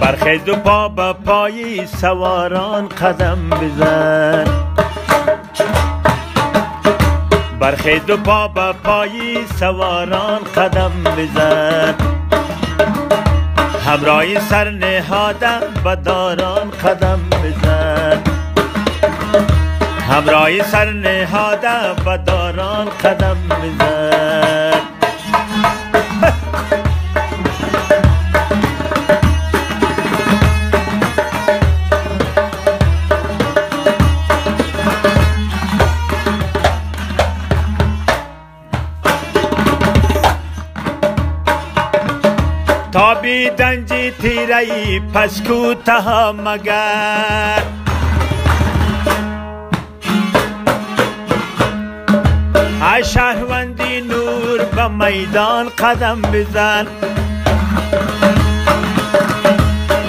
برخیز و پا به پای سواران قدم بزن، برخیز و پا به پای سواران قدم بزن، همراهی سر نهاده به داران قدم بزن، همراهی سر نهاده به داران قدم بزن. تابی دنجی تیرهی پسکو تها مگر، ای شهروندی نور به میدان قدم بزن،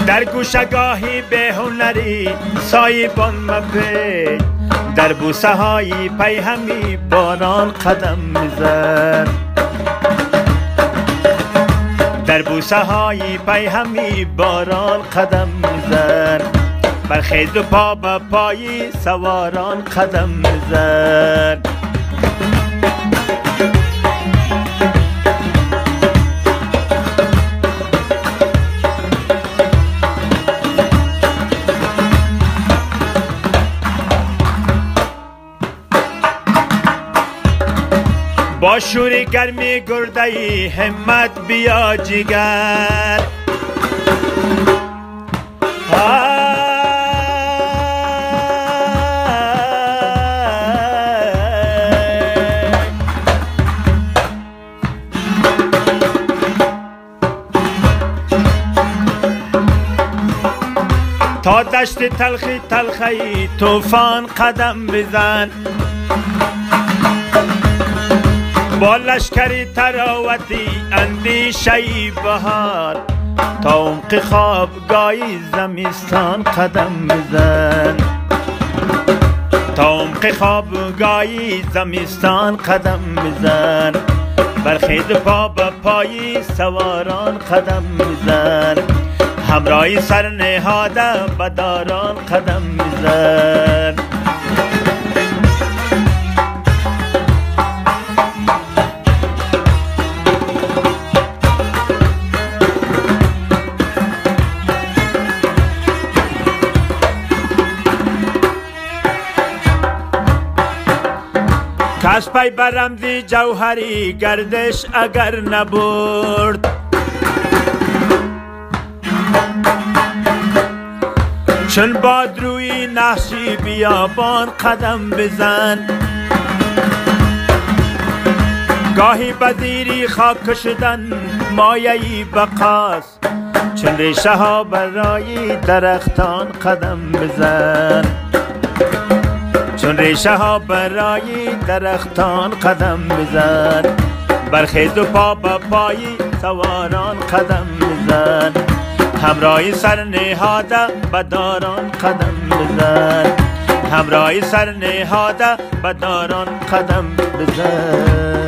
در گوشگاهی به هنری سایبان مپید، در بوسه های پیهمی باران قدم بزن، در بوسه های پیهمی باران قدم بزن، برخیز و پا به پای سواران قدم بزن. با شور گرمی گرده ای همت بیا جگر، تا دشت تلخی تلخی طوفان قدم بزن، با لشکر تراوتی اندیشه بهار، تا عمق خوابگاه زمستان قدم بزن، تا عمق خوابگاه زمستان قدم بزن، برخیز پا به پای سواران قدم بزن، همراهی سر نهاده به داران قدم بزن. از پای برمزی جوهری گردش اگر نبرد، چون باد روی نقشی بیابان قدم بزن، گاهی بزیری خاک کشیدن مایه بقاست، چون ریشه ها برای درختان قدم بزن، چون ریشه ها برای درختان قدم بزن، برخیز و پا به پای سواران قدم بزن، همراهی سر نهاده به داران قدم بزن، همراهی سر نهاده به داران قدم بزن.